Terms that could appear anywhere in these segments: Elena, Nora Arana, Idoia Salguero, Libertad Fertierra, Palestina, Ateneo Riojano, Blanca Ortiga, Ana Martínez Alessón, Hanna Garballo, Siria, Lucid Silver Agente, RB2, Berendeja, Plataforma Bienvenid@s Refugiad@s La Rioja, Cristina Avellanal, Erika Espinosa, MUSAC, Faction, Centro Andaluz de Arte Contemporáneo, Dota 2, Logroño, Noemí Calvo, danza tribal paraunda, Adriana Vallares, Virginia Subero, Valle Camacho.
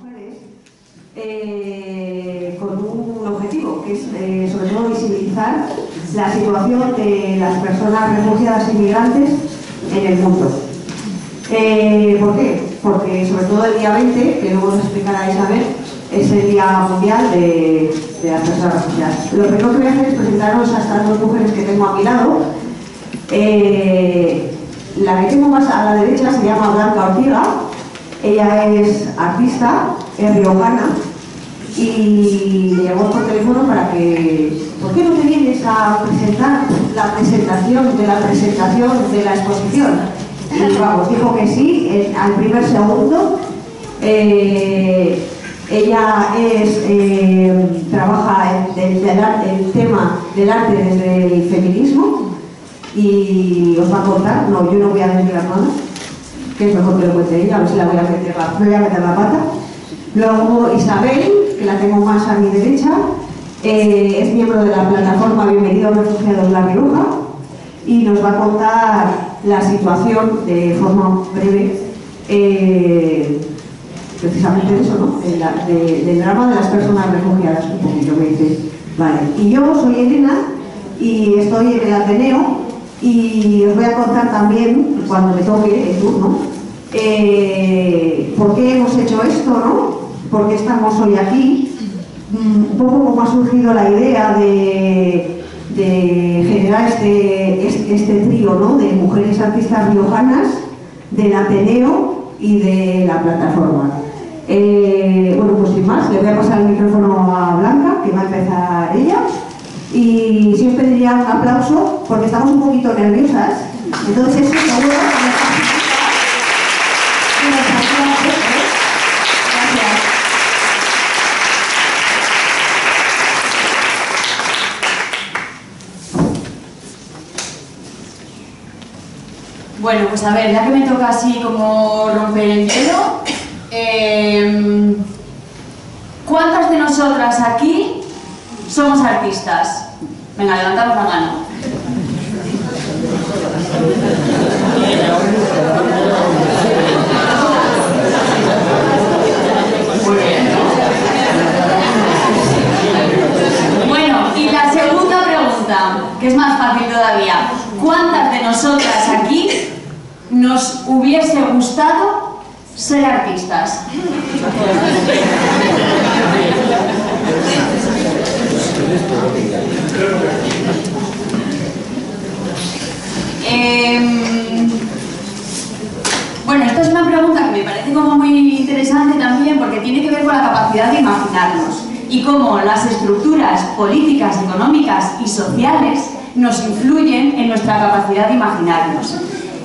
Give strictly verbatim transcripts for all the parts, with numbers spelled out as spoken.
mujeres eh, con un objetivo, que es eh, sobre todo visibilizar la situación de las personas refugiadas e inmigrantes en el mundo. Eh, ¿Por qué? Porque sobre todo el día veinte, que luego nos explicará Isabel, es el Día Mundial de, de las Personas Refugiadas. Lo primero que voy a hacer es presentaros a estas dos mujeres que tengo a mi lado. Eh, la que tengo más a la derecha se llama Blanca Ortiga. Ella es artista, es riojana, y le llamó por teléfono para que... ¿Por qué no te vienes a presentar la presentación de la presentación de la exposición? Y vamos, dijo que sí, en, al primer segundo. Eh, ella es, eh, trabaja en, en, en el tema del arte desde el feminismo y os va a contar, no, yo no voy a decir las manos, que es mejor que lo cuente ella, a ver si la voy a meter la, voy a meter la pata. Luego Isabel, que la tengo más a mi derecha, eh, es miembro de la plataforma Bienvenid@s La Rioja y nos va a contar la situación de forma breve, eh, precisamente eso, ¿no? De la, de, del drama de las personas refugiadas, un poquito me dice. Vale, y yo soy Elena y estoy en el Ateneo y os voy a contar también, cuando me toque el turno, eh, por qué hemos hecho esto, ¿no? Por qué estamos hoy aquí, un poco cómo ha surgido la idea de, de generar este, este, este trío, ¿no? De mujeres artistas riojanas, del Ateneo y de la plataforma. Eh, bueno, pues sin más, le voy a pasar el micrófono a Blanca, que va a empezar ella. Y sí os pediría un aplauso, porque estamos un poquito nerviosas. Entonces, eso seguro que nos aplausos, ¿eh? Gracias. Bueno, pues a ver, ya que me toca así como romper el hielo, eh, ¿cuántas de nosotras aquí somos artistas? Venga, levantamos la mano. Muy bien. Bueno, y la segunda pregunta, que es más fácil todavía. ¿Cuántas de nosotras aquí nos hubiese gustado ser artistas? Eh, bueno, esta es una pregunta que me parece como muy interesante también, porque tiene que ver con la capacidad de imaginarnos y cómo las estructuras políticas, económicas y sociales nos influyen en nuestra capacidad de imaginarnos.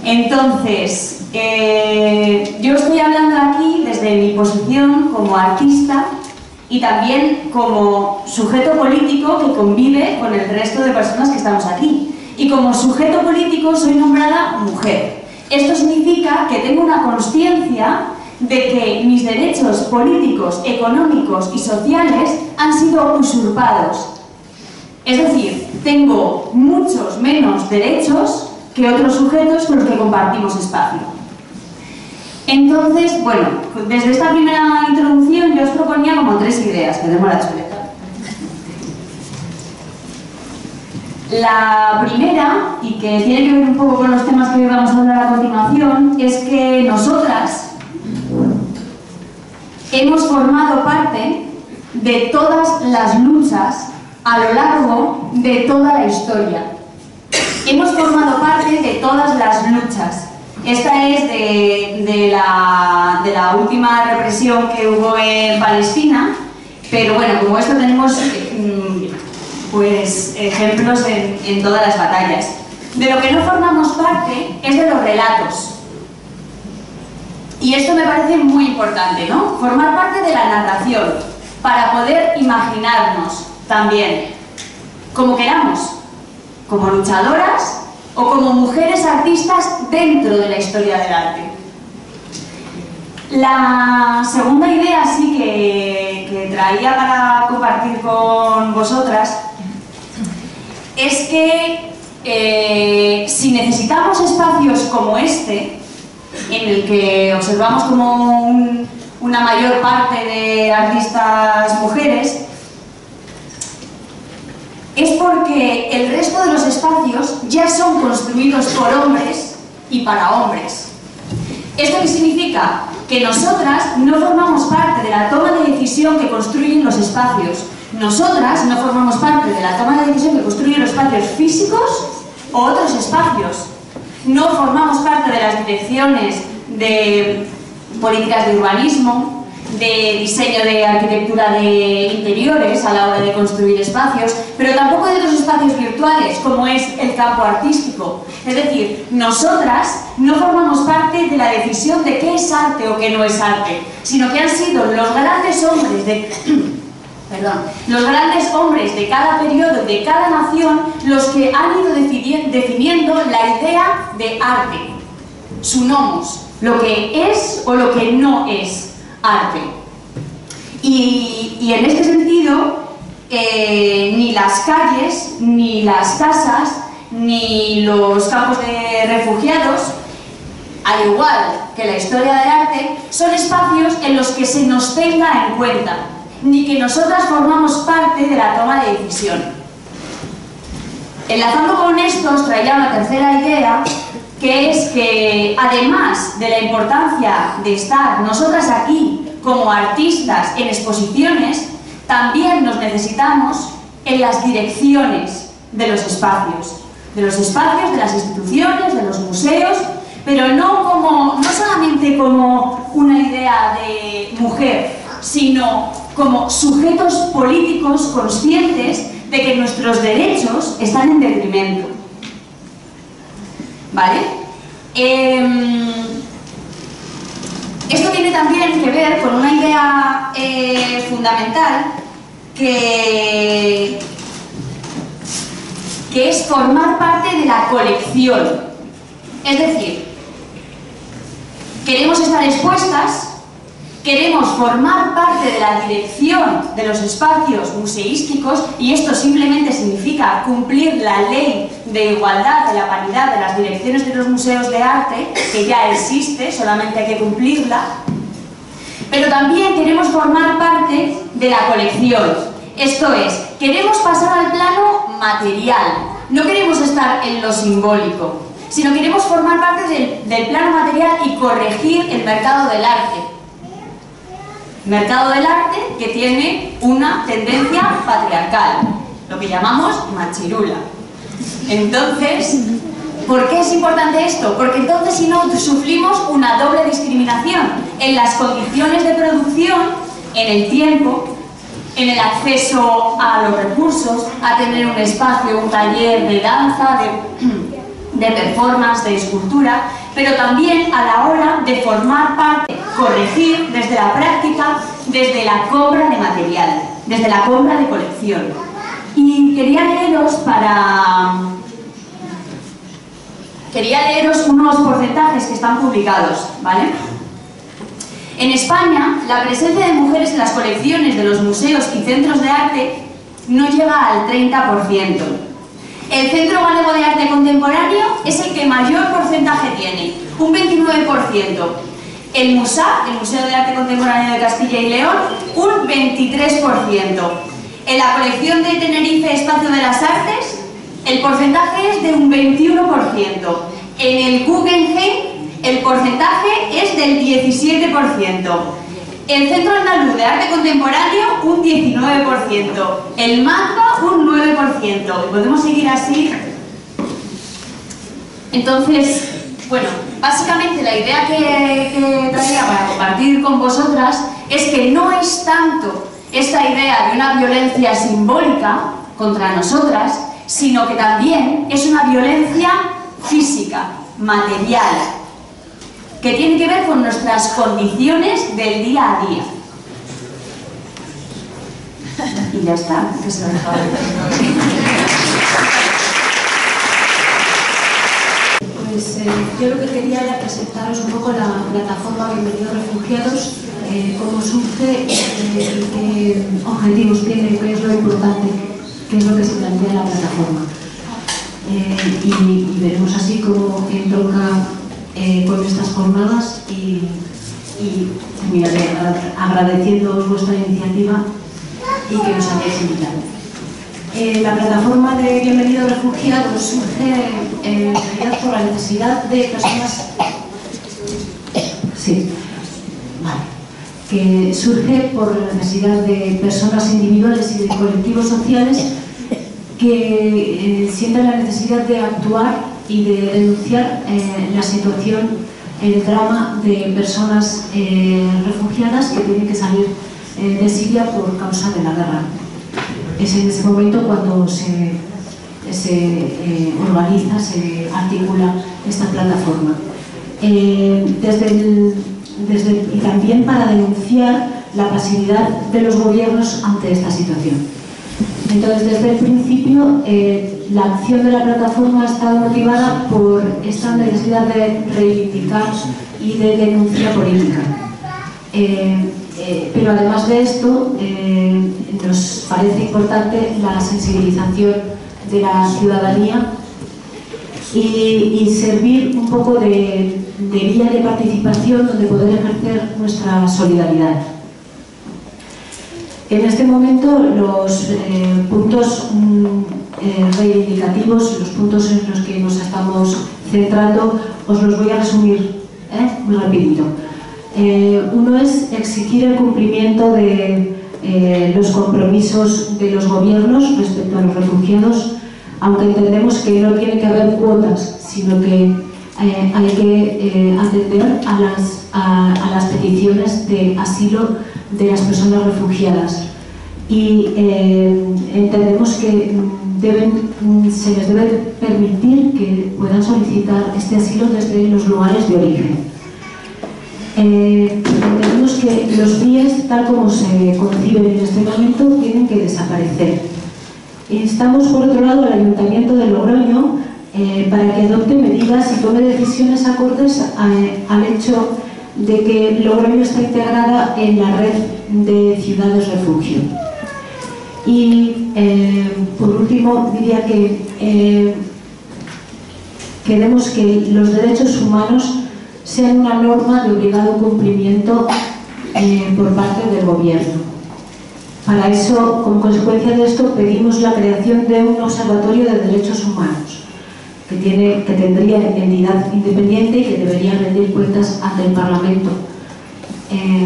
Entonces, eh, yo estoy hablando aquí desde mi posición como artista y también como sujeto político que convive con el resto de personas que estamos aquí. Y como sujeto político soy nombrada mujer. Esto significa que tengo una consciencia de que mis derechos políticos, económicos y sociales han sido usurpados. Es decir, tengo muchos menos derechos que otros sujetos con los que compartimos espacio. Entonces, bueno, desde esta primera introducción yo os proponía como tres ideas. Tenemos la chuleta. La primera, y que tiene que ver un poco con los temas que vamos a hablar a continuación, es que nosotras hemos formado parte de todas las luchas a lo largo de toda la historia. Hemos formado parte de todas las luchas. Esta es de, de, la, de la última represión que hubo en Palestina, pero bueno, como esto tenemos pues ejemplos en, en todas las batallas. De lo que no formamos parte es de los relatos. Y esto me parece muy importante, ¿no? Formar parte de la narración, para poder imaginarnos también, como queramos, como luchadoras, o como mujeres artistas dentro de la historia del arte. La segunda idea sí que, que traía para compartir con vosotras es que eh, si necesitamos espacios como este, en el que observamos como un, una mayor parte de artistas mujeres, es porque el resto de los espacios ya son construidos por hombres y para hombres. ¿Esto qué significa? Que nosotras no formamos parte de la toma de decisión que construyen los espacios. Nosotras no formamos parte de la toma de decisión que construyen los espacios físicos o otros espacios. No formamos parte de las direcciones de políticas de urbanismo, de diseño de arquitectura de interiores a la hora de construir espacios, pero tampoco de los espacios virtuales, como es el campo artístico. Es decir, nosotras no formamos parte de la decisión de qué es arte o qué no es arte, sino que han sido los grandes hombres de... Perdón, los grandes hombres de cada periodo, de cada nación, los que han ido definiendo la idea de arte, su nomos, lo que es o lo que no es arte. Y, y en este sentido, eh, ni las calles, ni las casas, ni los campos de refugiados, al igual que la historia del arte, son espacios en los que se nos tenga en cuenta, ni que nosotras formamos parte de la toma de decisión. Enlazando con esto, os traía una tercera idea, que es que, además de la importancia de estar nosotras aquí como artistas en exposiciones, también nos necesitamos en las direcciones de los espacios, de los espacios, de las instituciones, de los museos, pero no, como, no solamente como una idea de mujer, sino como sujetos políticos conscientes de que nuestros derechos están en detrimento. ¿Vale? Eh, esto tiene también que ver con una idea eh, fundamental que, que es formar parte de la colección. Es decir, queremos estar expuestas, queremos formar parte de la dirección de los espacios museísticos, y esto simplemente significa cumplir la ley de igualdad, de la paridad de las direcciones de los museos de arte, que ya existe, solamente hay que cumplirla. Pero también queremos formar parte de la colección, esto es, queremos pasar al plano material, no queremos estar en lo simbólico, sino queremos formar parte del, del plano material y corregir el mercado del arte. Mercado del arte que tiene una tendencia patriarcal, lo que llamamos machirula. Entonces, ¿por qué es importante esto? Porque entonces si no sufrimos una doble discriminación en las condiciones de producción, en el tiempo, en el acceso a los recursos, a tener un espacio, un taller de danza, de, de performance, de escultura, pero también a la hora de formar parte, corregir desde la práctica, desde la compra de material, desde la compra de colección. Y quería leeros para... Quería leeros unos porcentajes que están publicados, ¿vale? En España, la presencia de mujeres en las colecciones de los museos y centros de arte no llega al treinta por ciento. El Centro Gallego de Arte Contemporáneo es el que mayor porcentaje tiene, un veintinueve por ciento. El MUSAC, el Museo de Arte Contemporáneo de Castilla y León, un veintitrés por ciento. En la colección de Tenerife Espacio de las Artes, el porcentaje es de un veintiuno por ciento. En el Guggenheim, el porcentaje es del diecisiete por ciento. El Centro Andaluz de Arte Contemporáneo, un diecinueve por ciento. El MACO, un nueve por ciento. Y podemos seguir así. Entonces, bueno, básicamente la idea que, que traía para compartir con vosotras es que no es tanto esta idea de una violencia simbólica contra nosotras, sino que también es una violencia física, material, que tiene que ver con nuestras condiciones del día a día. Y ya está, que se lo he dejado. Pues, eh, yo lo que quería era presentaros un poco la plataforma Bienvenidos Refugiados, eh, cómo surge, eh, qué objetivos tiene, qué es lo importante, qué es lo que se plantea la plataforma. Eh, y, y veremos así cómo entronca eh, con estas jornadas y, y mira, agradeciéndoos vuestra iniciativa y que nos hayáis invitado. Eh, la plataforma de Bienvenido Refugiados surge en realidad por la necesidad de personas... Sí, vale. Que surge por la necesidad de personas individuales y de colectivos sociales que eh, sienten la necesidad de actuar y de denunciar eh, la situación, el drama de personas eh, refugiadas que tienen que salir eh, de Siria por causa de la guerra. Es en ese momento cuando se, se eh, organiza, se articula esta plataforma. Eh, desde el, desde el, y también para denunciar la pasividad de los gobiernos ante esta situación. Entonces, desde el principio, eh, la acción de la plataforma ha estado motivada por esta necesidad de reivindicar y de denuncia política. Eh, eh, pero además de esto, eh, nos parece importante la sensibilización de la ciudadanía y, y servir un poco de, de vía de participación donde poder ejercer nuestra solidaridad. En este momento los eh, puntos mm, eh, reivindicativos, los puntos en los que nos estamos centrando, os los voy a resumir ¿eh? muy rapidito. Eh, uno es exigir el cumplimiento de eh, los compromisos de los gobiernos respecto a los refugiados, aunque entendemos que no tiene que haber cuotas, sino que eh, hay que eh, atender a las, a, a las peticiones de asilo de las personas refugiadas y eh, entendemos que deben, se les debe permitir que puedan solicitar este asilo desde los lugares de origen. Eh, entendemos que los C I E s, tal como se conciben en este momento, tienen que desaparecer. Instamos por otro lado al Ayuntamiento de Logroño eh, para que adopte medidas y tome decisiones acordes a, al hecho de que Logroño está integrada en la red de ciudades refugio. Y eh, por último diría que eh, queremos que los derechos humanos sean una norma de obligado cumplimiento eh, por parte del gobierno. Para eso, como consecuencia de esto, pedimos la creación de un observatorio de derechos humanos que, tiene, que tendría entidad independiente y que debería rendir cuentas ante el Parlamento. Eh,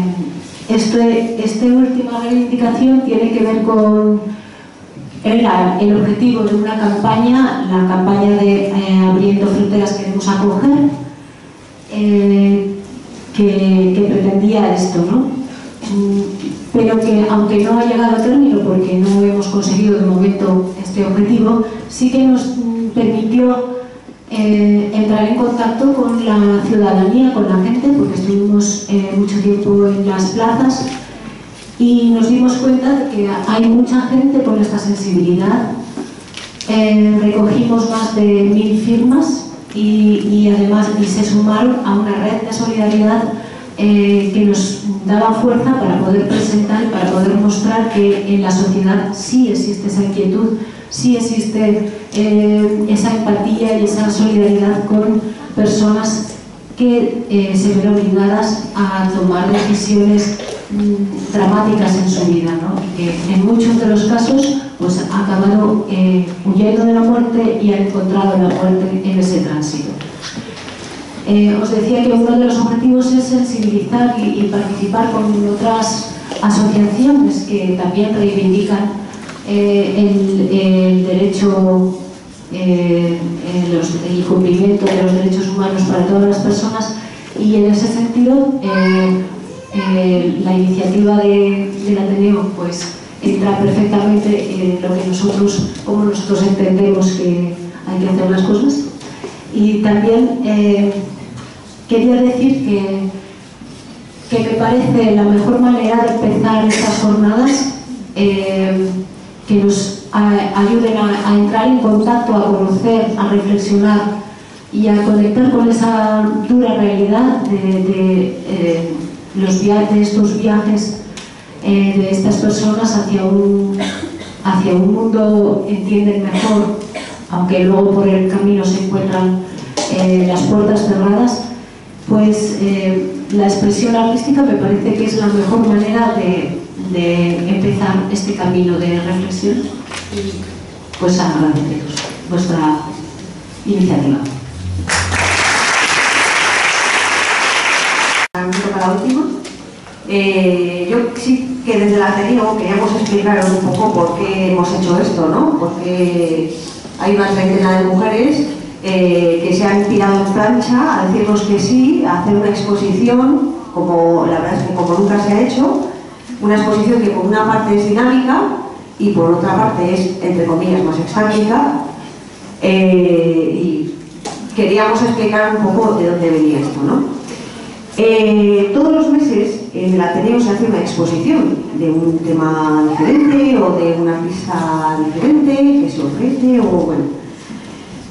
este, esta última reivindicación tiene que ver con el, el objetivo de una campaña, la campaña de eh, Abriendo Fronteras Queremos Acoger, eh, que, que pretendía esto, ¿no? Pero que, aunque no ha llegado a término porque no hemos conseguido de momento este objetivo, sí que nos permitió eh, entrar en contacto con la ciudadanía, con la gente, porque estuvimos eh, mucho tiempo en las plazas y nos dimos cuenta de que hay mucha gente con esta sensibilidad. Eh, recogimos más de mil firmas y, y además y se sumaron a una red de solidaridad eh, que nos daba fuerza para poder presentar, para poder mostrar que en la sociedad sí existe esa inquietud, sí existe eh, esa empatía y esa solidaridad con personas que eh, se ven obligadas a tomar decisiones mm, dramáticas en su vida, ¿no? Que en muchos de los casos pues, ha acabado eh, huyendo de la muerte y ha encontrado la muerte en ese tránsito. Eh, os decía que uno de los objetivos es sensibilizar y, y participar con otras asociaciones que también reivindican Eh, el, el derecho eh, los, el cumplimiento de los derechos humanos para todas las personas, y en ese sentido eh, eh, la iniciativa de, del Ateneo pues entra perfectamente en lo que nosotros, como nosotros entendemos que hay que hacer las cosas. Y también eh, quería decir que, que me parece la mejor manera de empezar estas jornadas eh, que nos ayuden a, a entrar en contacto, a conocer, a reflexionar y a conectar con esa dura realidad de, de, eh, los via de estos viajes eh, de estas personas hacia un, hacia un mundo, entienden mejor, aunque luego por el camino se encuentran eh, las puertas cerradas, pues eh, la expresión artística me parece que es la mejor manera de, de empezar este camino de reflexión y pues agradeceros vuestra iniciativa. Para último, eh, yo sí que desde el Ateneo queríamos explicaros un poco por qué hemos hecho esto, ¿no? Porque hay más veintena de mujeres eh, que se han tirado en plancha a decirnos que sí, a hacer una exposición, como la verdad es que como nunca se ha hecho, una exposición que por una parte es dinámica y por otra parte es, entre comillas, más extática. Eh, y queríamos explicar un poco de dónde venía esto, ¿no? Eh, todos los meses en el Ateneo se hace una exposición de un tema diferente o de una artista diferente que se ofrece o bueno.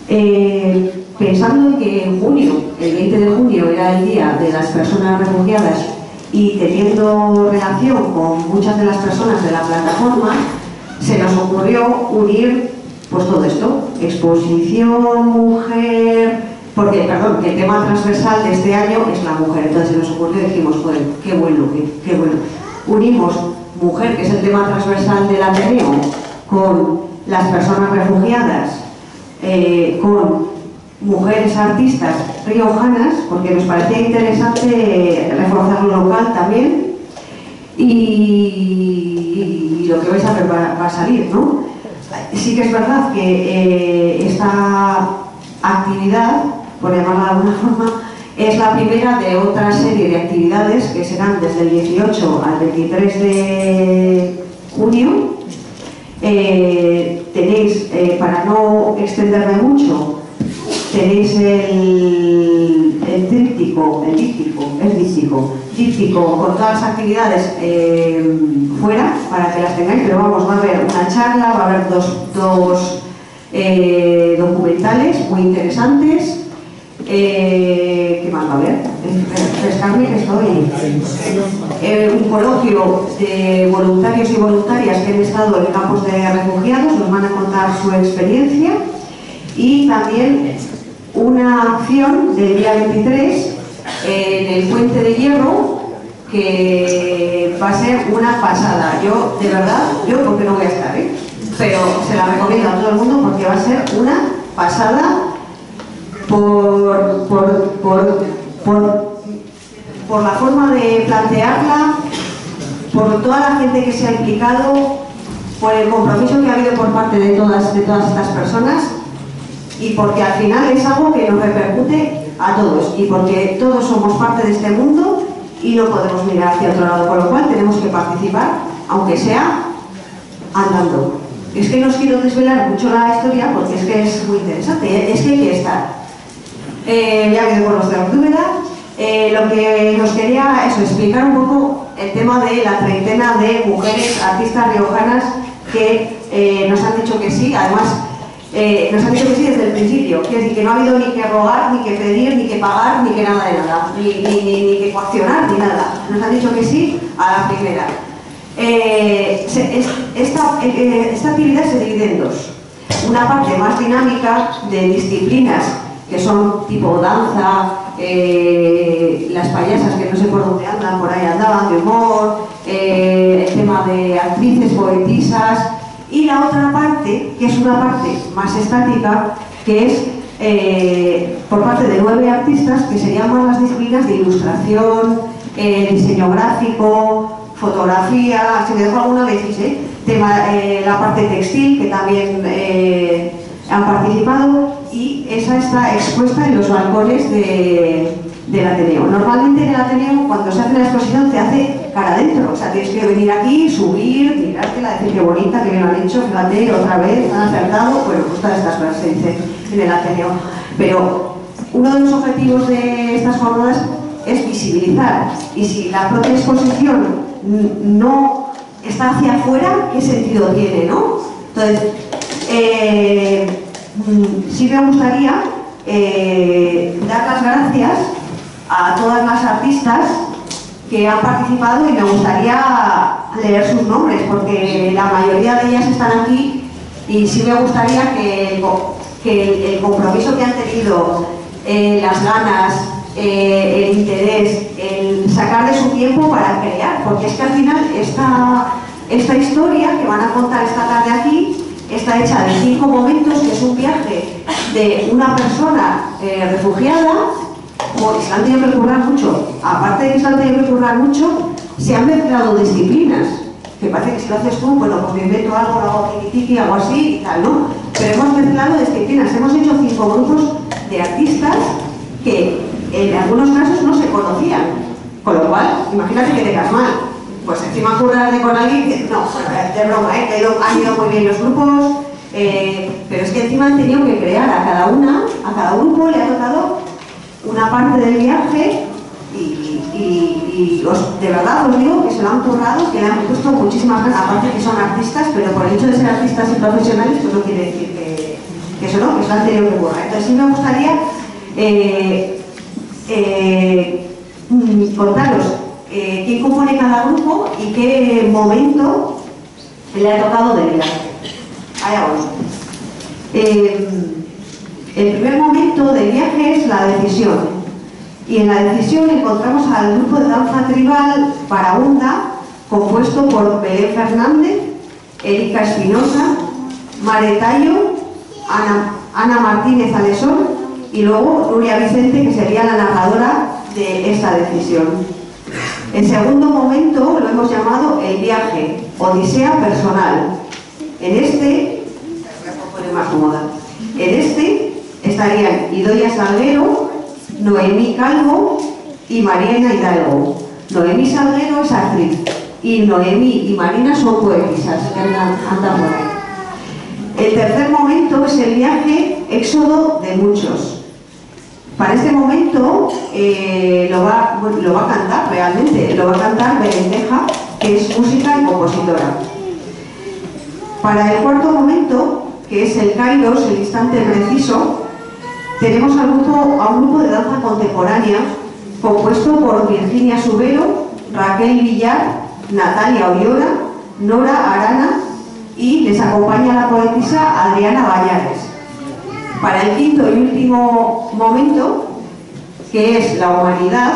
Eh, pensando que en junio, el veinte de junio era el día de las personas refugiadas y teniendo relación con muchas de las personas de la plataforma, se nos ocurrió unir pues todo esto, exposición, mujer... Porque, perdón, que el tema transversal de este año es la mujer, entonces nos ocurrió y dijimos, joder, qué bueno, qué, qué bueno. Unimos mujer, que es el tema transversal del Ateneo, con las personas refugiadas, eh, con mujeres artistas riojanas, porque nos parecía interesante reforzar lo local también, y, y, y lo que vais a ver va, va a salir, ¿no? Sí que es verdad que eh, esta actividad, por llamarla de alguna forma, es la primera de otra serie de actividades que serán desde el dieciocho al veintitrés de junio. Eh, tenéis, eh, para no extenderme mucho, tenéis el, el tríptico, el díptico, el díptico, díptico con todas las actividades eh, fuera, para que las tengáis, pero vamos, va a haber una charla, va a haber dos... dos Eh, documentales muy interesantes. Eh, ¿Qué más va a haber? Refrescarme que estoy. Eh, un coloquio de voluntarios y voluntarias que han estado en campos de refugiados, nos van a contar su experiencia. Y también una acción del día veintitrés eh, en el Puente de Hierro, que va a ser una pasada. Yo, de verdad, yo porque no voy a estar, ¿eh? Pero se la recomiendo a todo el mundo porque va a ser una pasada por, por, por, por, por la forma de plantearla, por toda la gente que se ha implicado, por el compromiso que ha habido por parte de todas, de todas estas personas y porque al final es algo que nos repercute a todos y porque todos somos parte de este mundo y no podemos mirar hacia otro lado, por lo cual tenemos que participar, aunque sea andando. Es que no os quiero desvelar mucho la historia porque es que es muy interesante, es que hay que estar. Eh, ya que con los de la dúvida, eh, lo que nos quería es explicar un poco el tema de la treintena de mujeres artistas riojanas que eh, nos han dicho que sí, además eh, nos han dicho que sí desde el principio, que, que no ha habido ni que rogar, ni que pedir, ni que pagar, ni que nada de nada, ni, ni, ni, ni que coaccionar, ni nada. Nos han dicho que sí a la primera. Eh, se, es, esta, eh, esta actividad se divide en dos. Una parte más dinámica de disciplinas que son tipo danza, eh, las payasas que no sé por dónde andan, por ahí andaban, de humor, eh, el tema de actrices, poetisas. Y la otra parte, que es una parte más estática, que es eh, por parte de nueve artistas que se llaman las disciplinas de ilustración, eh, diseño gráfico, fotografía, si me dejo alguna decís, ¿eh? Tema, eh, la parte textil que también eh, han participado y esa está expuesta en los balcones de, del Ateneo. Normalmente en el Ateneo cuando se hace la exposición te hace cara adentro, o sea tienes que venir aquí, subir, mirártela, decir qué bonita, que bien lo han hecho, fíjate, otra vez, han acertado, bueno, pues todas estas cosas se dicen en el Ateneo. Pero uno de los objetivos de estas jornadas es visibilizar y si la propia exposición no está hacia afuera, ¿qué sentido tiene, no? Entonces, eh, sí me gustaría eh, dar las gracias a todas las artistas que han participado y me gustaría leer sus nombres, porque la mayoría de ellas están aquí y sí me gustaría que, que el compromiso que han tenido, eh, las ganas, eh, el interés, el sacar de su tiempo para crear, porque es que al final esta, esta historia que van a contar esta tarde aquí está hecha de cinco momentos, que es un viaje de una persona eh, refugiada, porque se han tenido que currar mucho. Aparte de que se han tenido que currar mucho, se han mezclado disciplinas, que parece que si lo haces tú, bueno, pues me invento algo, lo hago tiki-tiki, algo así y tal, ¿no? Pero hemos mezclado disciplinas, hemos hecho cinco grupos de artistas que en algunos casos no se conocían, con lo cual, imagínate que te das mal, pues encima currarte con alguien, que, no, de broma, ¿eh? Que han ido muy bien los grupos, eh, pero es que encima han tenido que crear a cada una, a cada grupo le ha tocado una parte del viaje. Y, y, y os, de verdad os digo que se lo han currado, que le han puesto muchísimas ganas, aparte que son artistas, pero por el hecho de ser artistas y profesionales, pues no quiere decir que, que eso no, que se lo han tenido que currar. Entonces sí me gustaría eh, eh, contaros eh, quién compone cada grupo y qué momento le ha tocado de vida. Allá vamos. Eh, el primer momento del viaje es la decisión. Y en la decisión encontramos al grupo de danza tribal paraunda, compuesto por Belén Fernández, Erika Espinosa, Mare Tayo, Ana, Ana Martínez Alessón y luego Ruria Vicente, que sería la narradora de esta decisión. El segundo momento lo hemos llamado el viaje, odisea personal. En este, más cómoda, en este estarían Idoia Salguero, Noemí Calvo y Mariana Hidalgo. Noemí Salguero es actriz y Noemí y Marina son poetisas, que andan, andan por ahí. El tercer momento es el viaje éxodo de muchos. Para este momento eh, lo, va, lo va a cantar realmente, lo va a cantar Berendeja, que es música y compositora. Para el cuarto momento, que es el kairos, el instante preciso, tenemos a un, grupo, a un grupo de danza contemporánea compuesto por Virginia Subero, Raquel Villar, Natalia Oriola, Nora Arana y les acompaña la poetisa Adriana Vallares. Para el quinto y último momento, que es la humanidad,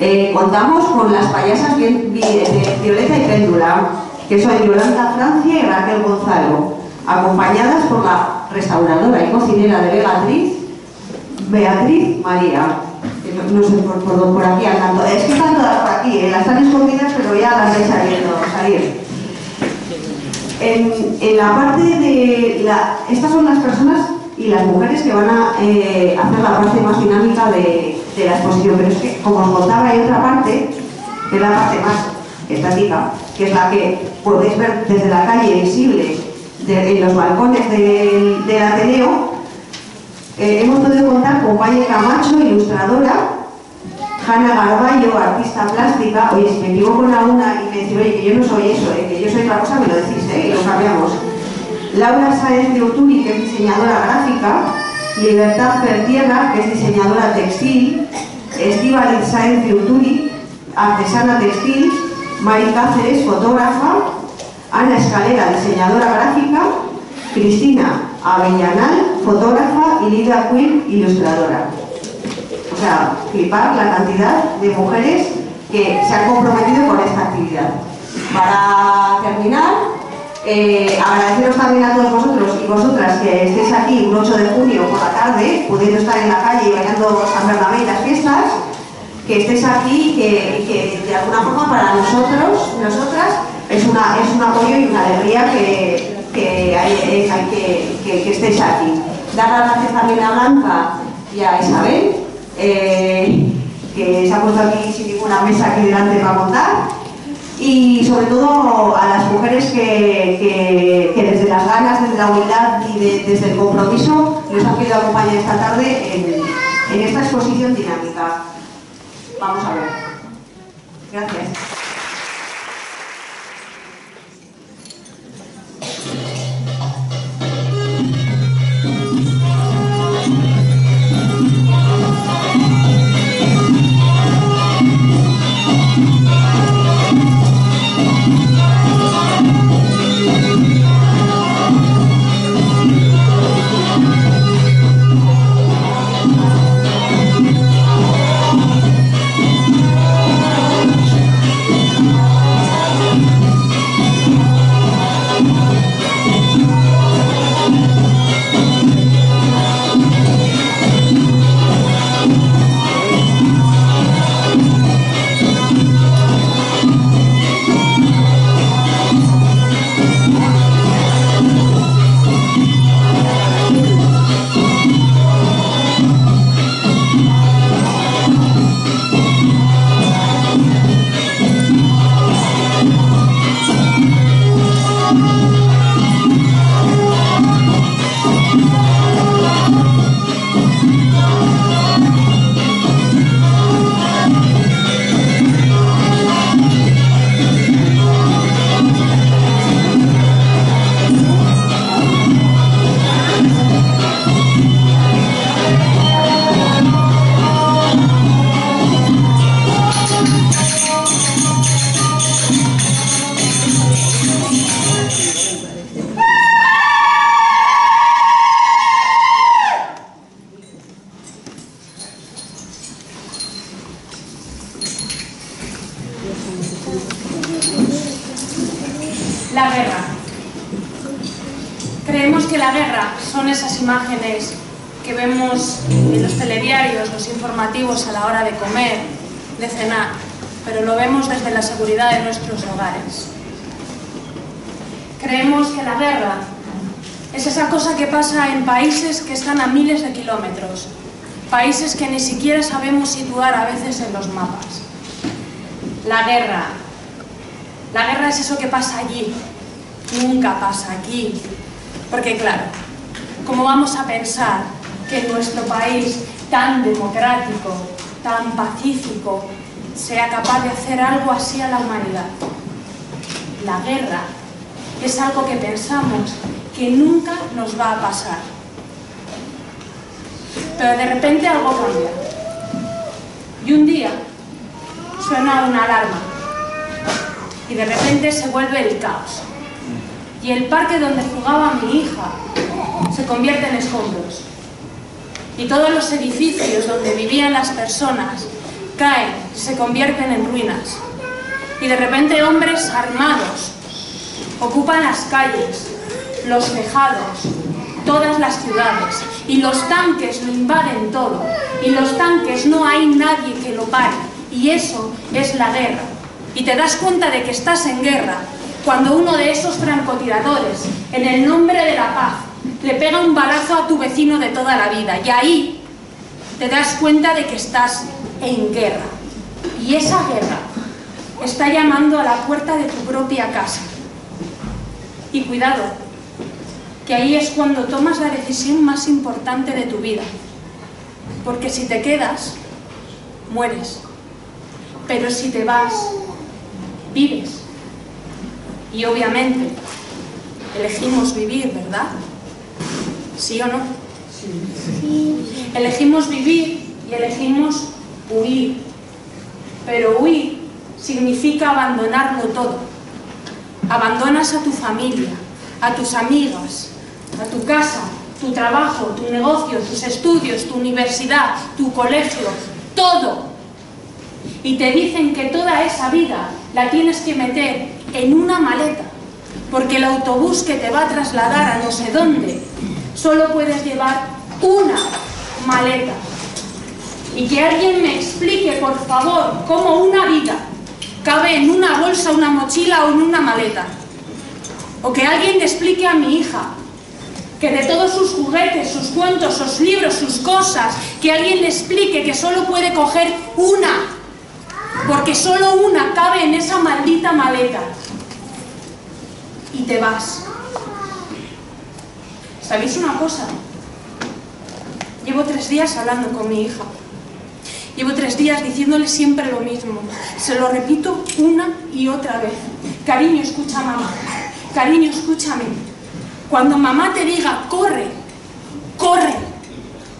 eh, contamos con las payasas Violeta y Péndula, que son Yolanda Francia y Raquel Gonzalo, acompañadas por la restauradora y cocinera de Beatriz, Beatriz María. No sé por, por, por aquí al tanto. Es que están todas por aquí, ¿eh? Las están escondidas, pero ya las vais saliendo, salir. En, en la parte de la, estas son las personas y las mujeres que van a eh, hacer la parte más dinámica de, de la exposición. Pero es que, como os contaba, hay otra parte, que es la parte más estática, que es la que podéis ver desde la calle visible. De, en los balcones del, del Ateneo eh, hemos podido contar con Valle Camacho, ilustradora, Hanna Garballo, artista plástica. Oye, si me equivoco en alguna y me decís, oye, que yo no soy eso, eh, que yo soy otra cosa, me lo decís, eh, y lo cambiamos. Laura Sáenz de Uturi, que es diseñadora gráfica, Libertad Fertierra, que es diseñadora textil, Estíbaliz Sáenz de Uturi, artesana textil, Mari Cáceres, fotógrafa, Ana Escalera, diseñadora gráfica, Cristina Avellanal, fotógrafa, y Lidia Quinn, ilustradora. O sea, flipar la cantidad de mujeres que se han comprometido con esta actividad. Para terminar, eh, agradeceros también a todos vosotros y vosotras que estéis aquí un ocho de junio por la tarde, pudiendo estar en la calle y bailando San Bernabé y las fiestas, que estéis aquí y que, que de alguna forma para nosotros, nosotras, Es, una, es un apoyo y una alegría que, que, hay, que, que, que estéis aquí. Dar las gracias también a Blanca y a Isabel, eh, que se ha puesto aquí sin ninguna mesa aquí delante para contar. Y sobre todo a las mujeres que, que, que desde las ganas, desde la humildad y de, desde el compromiso nos han querido acompañar esta tarde en, en esta exposición dinámica. Vamos a ver. Gracias. Thank you. esas imágenes que vemos en los telediarios, los informativos a la hora de comer, de cenar, pero lo vemos desde la seguridad de nuestros hogares. Creemos que la guerra es esa cosa que pasa en países que están a miles de kilómetros, países que ni siquiera sabemos situar a veces en los mapas. La guerra, la guerra es eso que pasa allí, nunca pasa aquí, porque claro, ¿cómo vamos a pensar que nuestro país tan democrático, tan pacífico, sea capaz de hacer algo así a la humanidad? La guerra es algo que pensamos que nunca nos va a pasar. Pero de repente algo cambia. Y un día suena una alarma. Y de repente se vuelve el caos. Y el parque donde jugaba mi hija se convierte en escombros. Y todos los edificios donde vivían las personas caen, se convierten en ruinas. Y de repente hombres armados ocupan las calles, los tejados, todas las ciudades. Y los tanques lo invaden todo. Y los tanques no hay nadie que lo pare. Y eso es la guerra. Y te das cuenta de que estás en guerra cuando uno de esos francotiradores, en el nombre de la paz, le pega un balazo a tu vecino de toda la vida. Y ahí te das cuenta de que estás en guerra. Y esa guerra está llamando a la puerta de tu propia casa. Y cuidado, que ahí es cuando tomas la decisión más importante de tu vida. Porque si te quedas, mueres. Pero si te vas, vives. Y obviamente, elegimos vivir, ¿verdad? ¿Sí o no? Sí. Elegimos vivir y elegimos huir. Pero huir significa abandonarlo todo. Abandonas a tu familia, a tus amigas, a tu casa, tu trabajo, tu negocio, tus estudios, tu universidad, tu colegio, todo. Y te dicen que toda esa vida la tienes que meter en una maleta, porque el autobús que te va a trasladar a no sé dónde solo puedes llevar una maleta. Y que alguien me explique, por favor, cómo una vida cabe en una bolsa, una mochila o en una maleta. O que alguien le explique a mi hija que de todos sus juguetes, sus cuentos, sus libros, sus cosas, que alguien le explique que solo puede coger una, porque solo una cabe en esa maldita maleta. Y te vas. ¿Sabéis una cosa? Llevo tres días hablando con mi hija. Llevo tres días diciéndole siempre lo mismo. Se lo repito una y otra vez. Cariño, escucha a mamá. Cariño, escúchame. Cuando mamá te diga, corre, corre,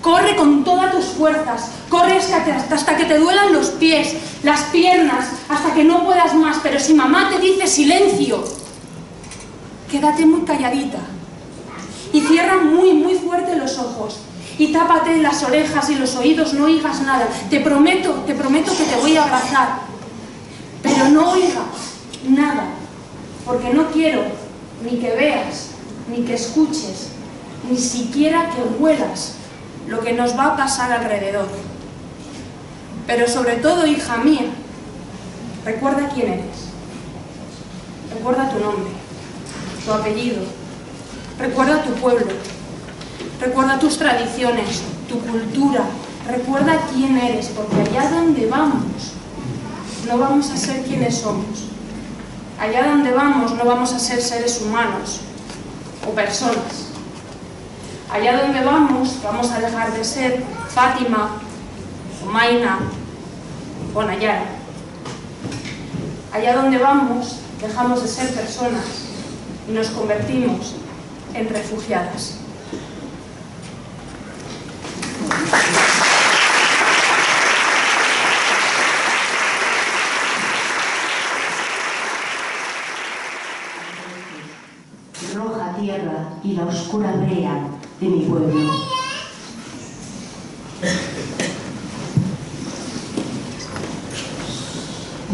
corre con todas tus fuerzas, corre hasta que te duelan los pies, las piernas, hasta que no puedas más. Pero si mamá te dice silencio, quédate muy calladita y cierra muy, muy fuerte los ojos y tápate las orejas y los oídos, no oigas nada. Te prometo, te prometo que te voy a abrazar, pero no oigas nada, porque no quiero ni que veas, ni que escuches, ni siquiera que huelas lo que nos va a pasar alrededor. Pero sobre todo, hija mía, recuerda quién eres. Recuerda tu nombre, tu apellido. Recuerda tu pueblo. Recuerda tus tradiciones, tu cultura. Recuerda quién eres, porque allá donde vamos no vamos a ser quienes somos. Allá donde vamos no vamos a ser seres humanos o personas. Allá donde vamos vamos a dejar de ser Fátima, o Maina, o Nayara. Allá donde vamos dejamos de ser personas y nos convertimos en refugiadas. Roja tierra y la oscura brea de mi pueblo.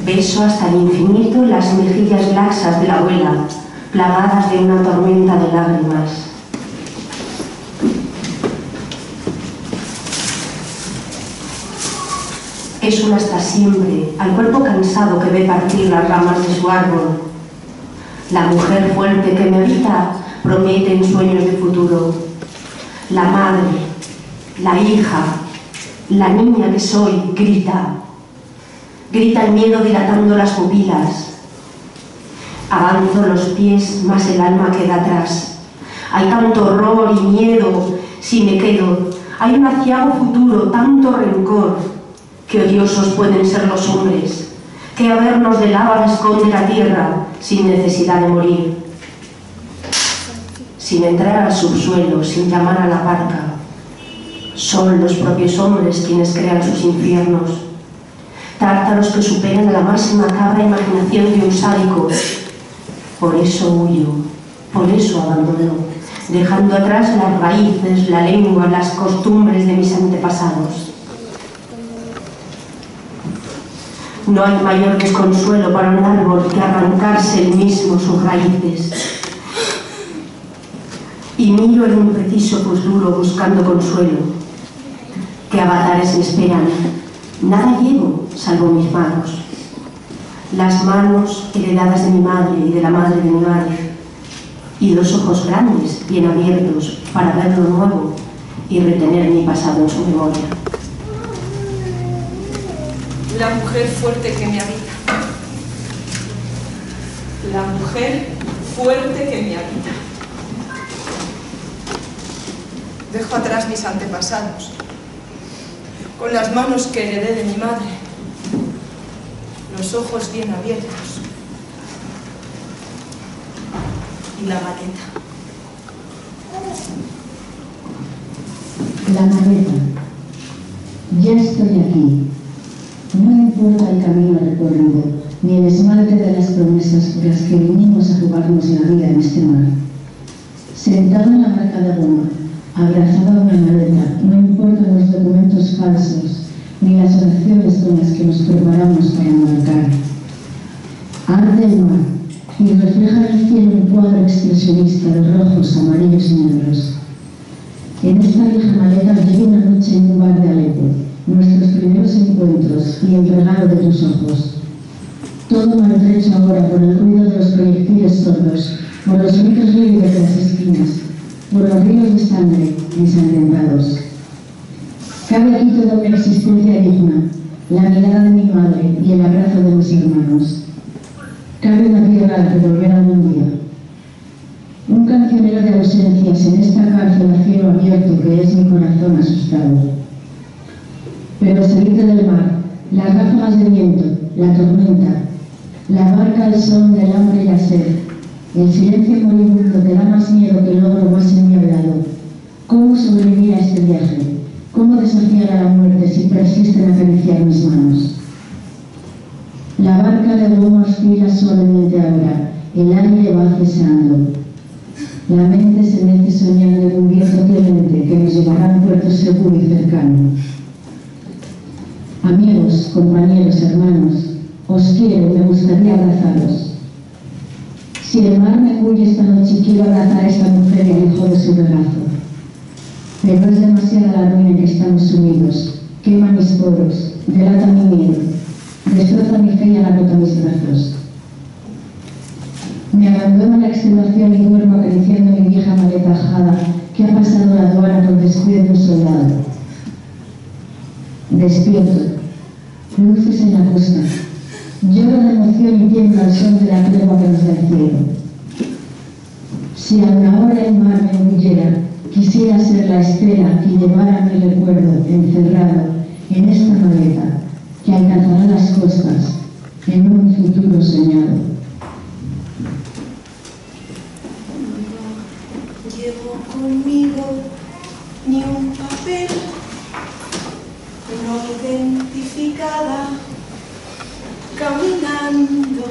Beso hasta el infinito las mejillas laxas de la abuela, plagadas de una tormenta de lágrimas. es uno hasta siempre, al cuerpo cansado que ve partir las ramas de su árbol. La mujer fuerte que me habita promete en sueños de futuro. La madre, la hija, la niña que soy, grita. Grita el miedo dilatando las pupilas. Avanzo los pies, más el alma queda atrás. Hay tanto horror y miedo, si me quedo. Hay un aciago futuro, tanto rencor. Qué odiosos pueden ser los hombres. Qué habernos de lava esconde la tierra, sin necesidad de morir. Sin entrar al subsuelo, sin llamar a la barca. Son los propios hombres quienes crean sus infiernos. Tártaros que superan la más macabra imaginación de un sádico. Por eso huyo, por eso abandono, dejando atrás las raíces, la lengua, las costumbres de mis antepasados. No hay mayor desconsuelo para un árbol que arrancarse él mismo sus raíces. Y miro el impreciso posluro buscando consuelo. ¿Qué avatares me esperan? Nada llevo, salvo mis manos. Las manos heredadas de mi madre y de la madre de mi madre. Y dos ojos grandes, bien abiertos, para ver lo nuevo y retener mi pasado en su memoria. La mujer fuerte que me habita. La mujer fuerte que me habita. Dejo atrás mis antepasados, con las manos que heredé de mi madre, los ojos bien abiertos y la maleta. La maleta. Ya estoy aquí. No importa el camino recorrido, ni el esmalte de las promesas por las que vinimos a jugarnos la vida en este mar. Sentado en la barca de goma, abrazado a una maleta, no importan los documentos falsos ni las oraciones con las que nos preparamos para embarcar. Arde el mar y refleja el cielo un cuadro expresionista de rojos, amarillos y negros. En esta vieja maleta llegué una noche en un bar de Alepo, nuestros primeros encuentros y el regalo de tus ojos. Todo maltrecho ahora por el ruido de los proyectiles sordos, por los gritos lívidos de las esquinas, por los ríos de sangre ensangrentados. Cabe aquí toda una existencia digna, la mirada de mi madre y el abrazo de mis hermanos. Cabe una tierra a la que volver algún día. Un cancionero de ausencias en esta cárcel a cielo abierto que es mi corazón asustado. Pero seguida del mar, las ráfagas de viento, la tormenta, la barca al son del hambre y la sed, el silencio moribundo te da más miedo que el logro más endiablado. ¿Cómo sobrevivir a este viaje? ¿Cómo desafiar a la muerte si persisten acariciar mis manos? La barca de goma oscila suavemente ahora, el aire va cesando. La mente se mece soñando en un viento clemente que nos llevará a un puerto seguro y cercano. Amigos, compañeros, hermanos, os quiero y me gustaría abrazaros. Si el mar me huye esta noche, quiero abrazar a esta mujer y al hijo de su regazo. Pero es demasiada la ruina en que estamos sumidos. Quema mis poros, delata mi miedo, destroza mi fe y agarrota mis brazos. Me abandono a la extenuación y duermo acariciando mi vieja maleta ajada que ha pasado la aduana por descuido de un soldado. Despierto, luces en la costa. Lloro de emoción y tiemblo al son de la tregua que nos da el cielo. Si aún ahora el mar me huyera, quisiera ser la estela que llevara mi recuerdo encerrado en esta maleta que alcanzará las costas en un futuro soñado. No llevo conmigo ni un papel, no identificada. Caminando,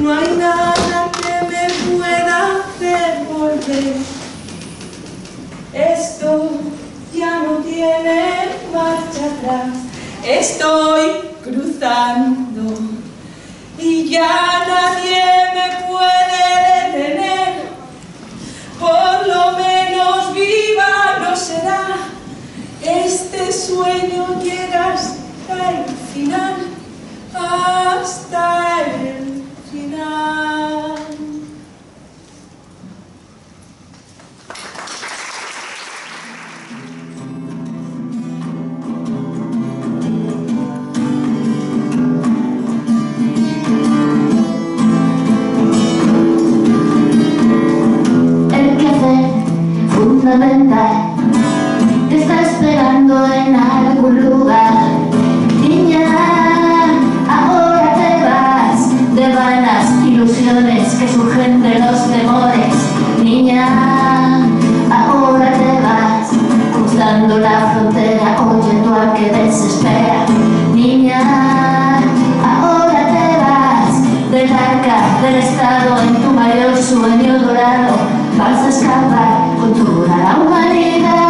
no hay nada que me pueda hacer volver. Esto ya no tiene marcha atrás. Estoy cruzando y ya nadie me puede detener. Por lo menos viva no será este sueño que enfrentar. Te está esperando en algún lugar. Niña, ahora te vas de vanas ilusiones que surgen de los temores. Niña, ahora te vas cruzando la frontera, oyendo al que desespera. Niña, ahora te vas del arca del Estado en tu mayor sueño dorado. Vas a escapar con toda la humanidad.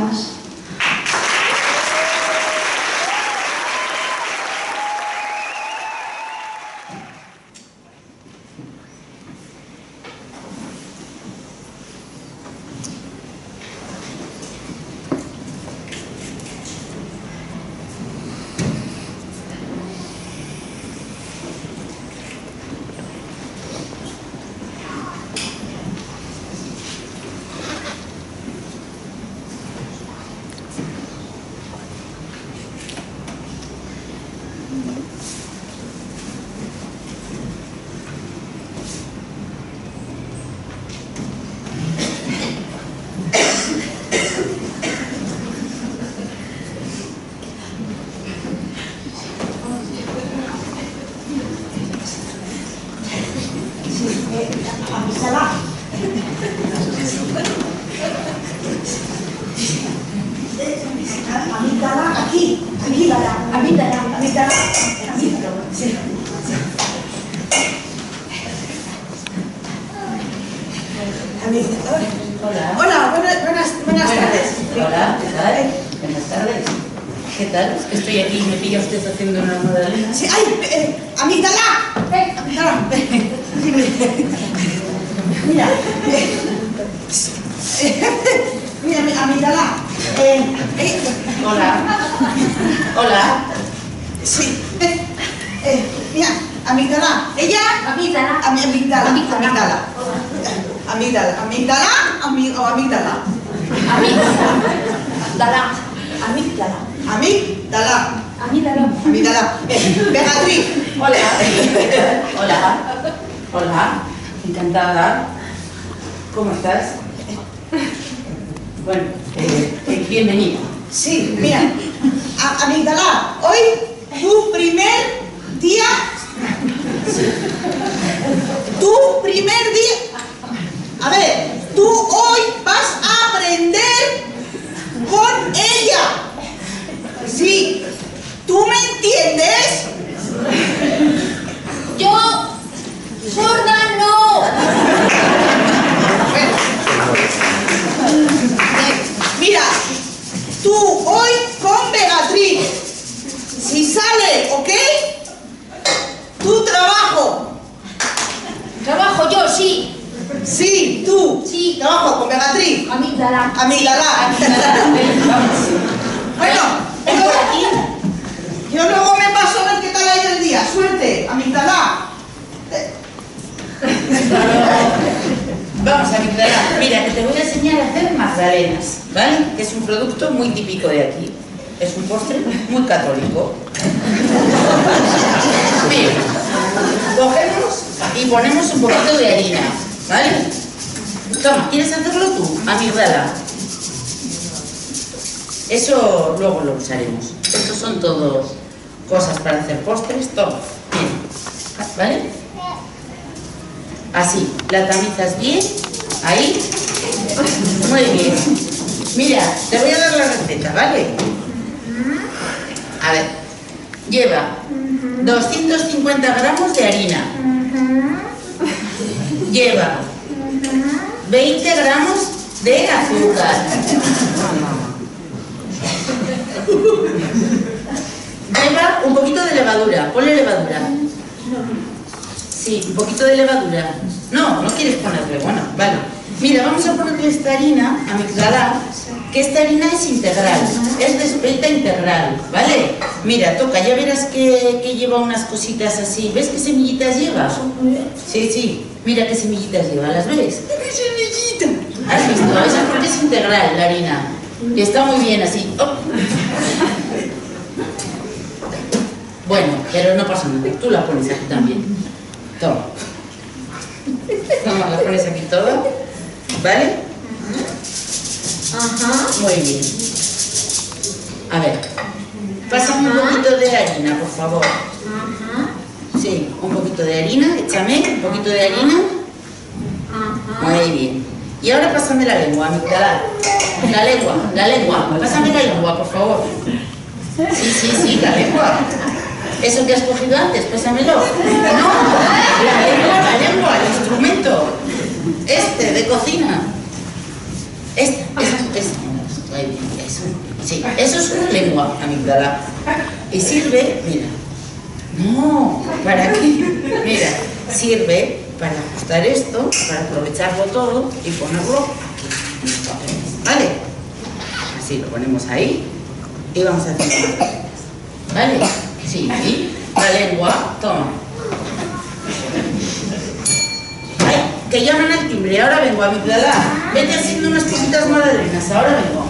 palabras. Cositas así, ¿ves qué semillitas lleva? Sí, sí, mira qué semillitas lleva, ¿las ves? ¡Qué semillita! ¿Has visto? Eso es porque es integral la harina, y está muy bien así. Oh. Bueno, pero no pasa nada, tú la pones aquí también. Toma. Toma, la pones aquí todo, ¿vale? Ajá. Muy bien. A ver, pásame un poquito de harina, por favor. Sí, un poquito de harina, échame, un poquito de harina. Ajá. Muy bien. Y ahora pásame la lengua, amigdala. La lengua, la lengua. Pásame la lengua, por favor. Sí, sí, sí, la lengua. Eso que has cogido antes, pásamelo. No, la lengua, la lengua, el instrumento. Este, de cocina. Este, este, este. Eso, sí, eso es una lengua, amígdala. Y sirve, mira, no, ¿para qué? Mira, sirve para ajustar esto, para aprovecharlo todo y ponerlo aquí en los papeles, ¿vale? Así lo ponemos ahí y vamos a hacer, ¿vale? Sí, la lengua, toma. Ay, que llaman al timbre, ahora vengo, amígdala. Vete haciendo unas cositas madrileñas, ahora vengo.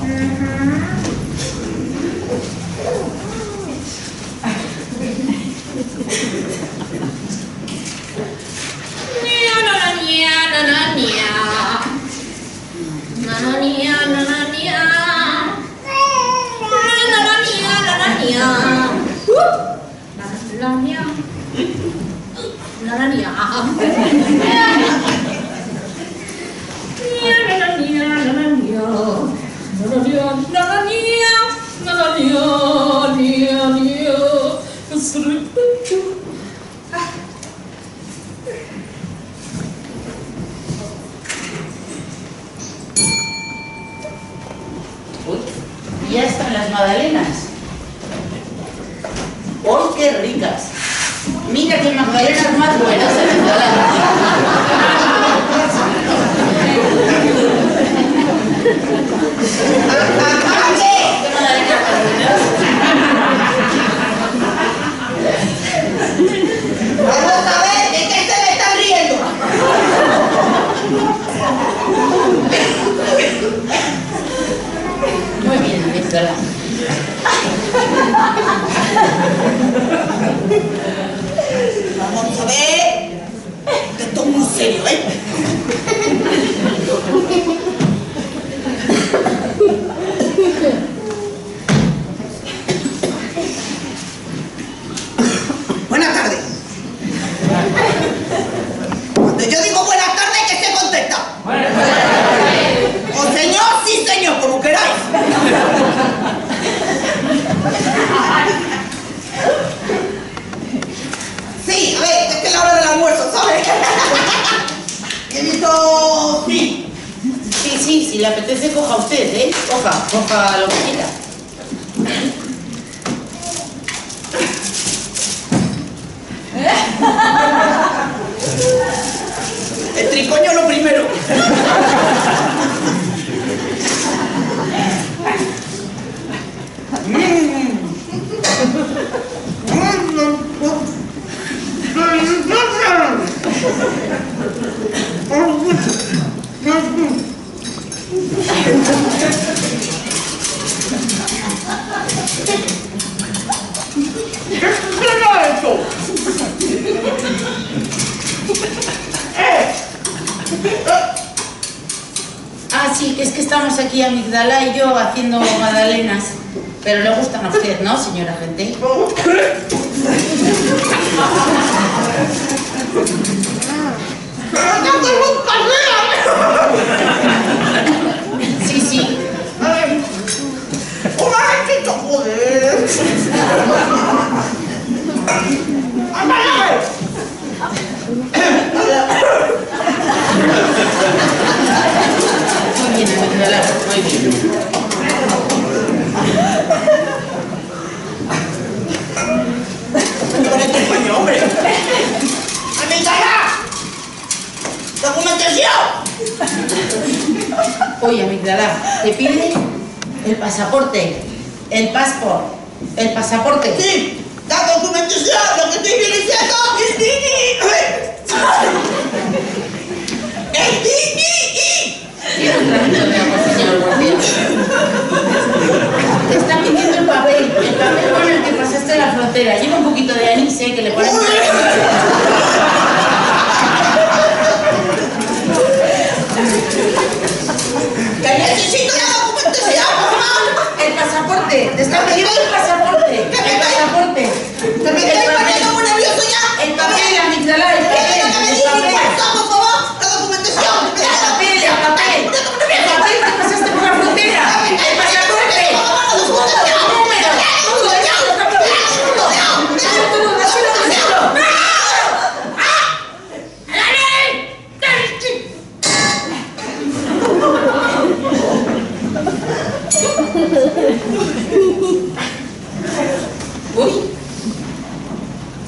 Uy,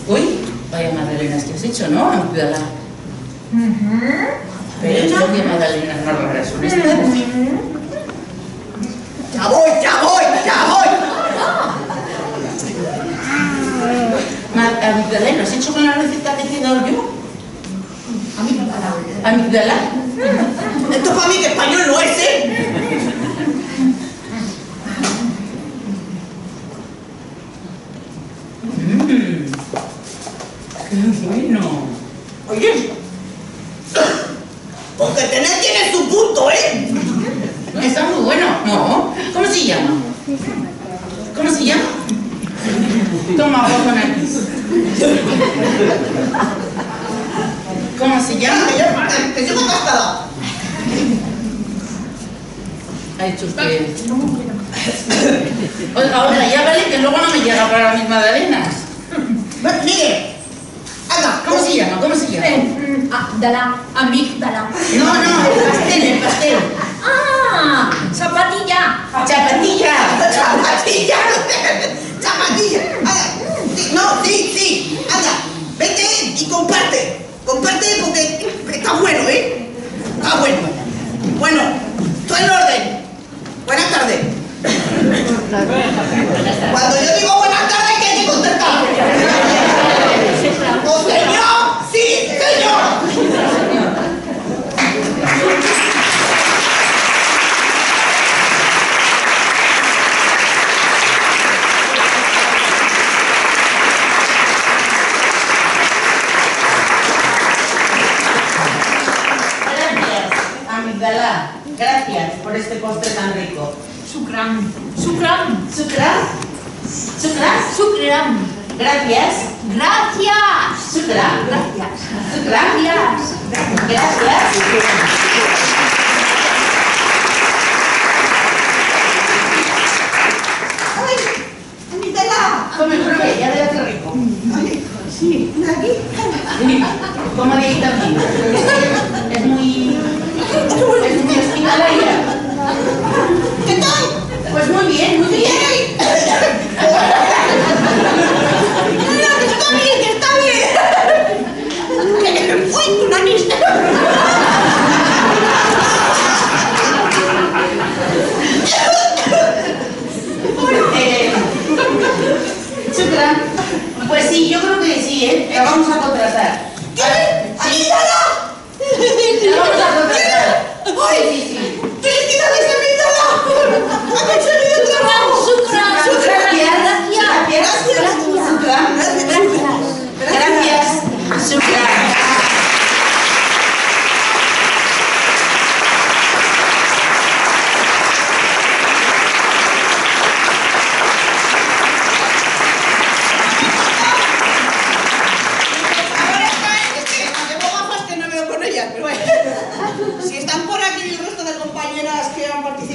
uy, vaya magdalenas que has hecho, ¿no? A mi cuidada. Pero es lo que magdalenas no raras son estas. ¡Ya voy, ya voy, ya voy! A mi cuidada, ¿lo has hecho con la receta que te he dado yo? A mi cuidada. A mi cuidada. Esto para mí que español no es, ¿eh? Mm, ¡qué bueno! Oye, porque tener tiene su punto, ¿eh? Está muy bueno, ¿no? ¿Cómo se llama? ¿Cómo se llama? Toma, vos con aquí. ¿Cómo se llama? ¡Te llevo castada! Ha hecho usted... Ahora ya vale que luego no me llega para mis magdalenas. Mire, acá, ¿cómo se llama? ¿Cómo se llama? Amígdala, amígdala. No, no, el pastel, el pastel. Ah, zapatilla. Zapatilla. Zapatilla. Zapatilla. No, sí, sí. Anda, vete y comparte. Comparte porque está bueno, ¿eh? Está bueno. Bueno, todo en orden. Buenas tardes. Cuando yo digo buenas tardes, ¿qué hay que contestar? ¿O señor? ¡Sí, señor! Gracias, amigdala. Gracias por este postre tan rico. Sucram. Sucram. Sucram. Sucram. Sucram. Gracias. Gracias. Sucram. Gracias. Sucram. Gracias. Gracias. Ay, amígdala. Come probé, ya veo que rico. Sí. ¿Aquí? Como de ahí también. Es muy... Es muy hospitalaria. ¿Qué tal? Pues muy bien, muy bien. Mira, que está bien, que está bien. Que me fue tu nariz. Chukran, pues sí, yo creo que sí, ¿eh? La vamos a contratar. ¿Qué? ¡Ayúdala! La vamos a contratar. ¡Ay, sí, sí! ¡Felicidades, amígdala! ¡Ha conseguido el trabajo! ¡Sucram! ¡Sucram! ¡Gracias! ¡Gracias! ¡Gracias! ¡Sucram! Porque sí,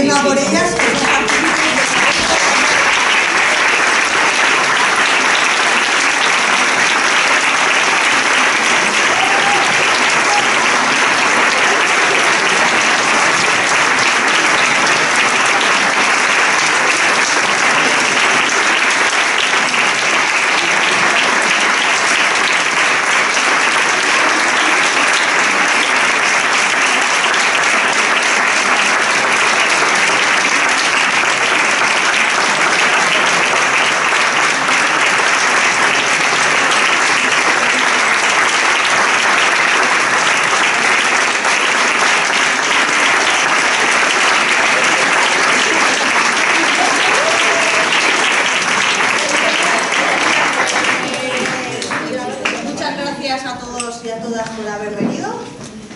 también va sí, por ellas sí.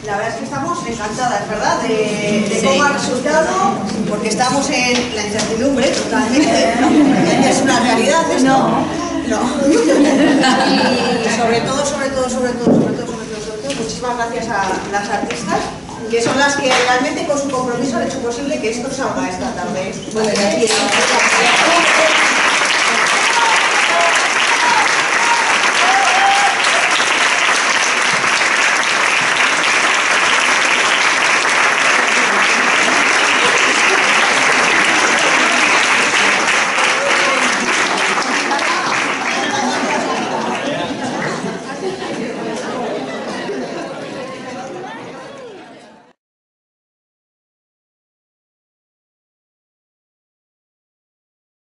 La verdad es que estamos encantadas, ¿verdad? De, de cómo ha resultado, porque estamos en la incertidumbre totalmente. Es una realidad esto. No. No. Y sobre todo, sobre todo, sobre todo, sobre todo, sobre todo, sobre todo, muchísimas gracias a las artistas, que son las que realmente con su compromiso han hecho posible que esto salga esta tarde. Bueno, gracias.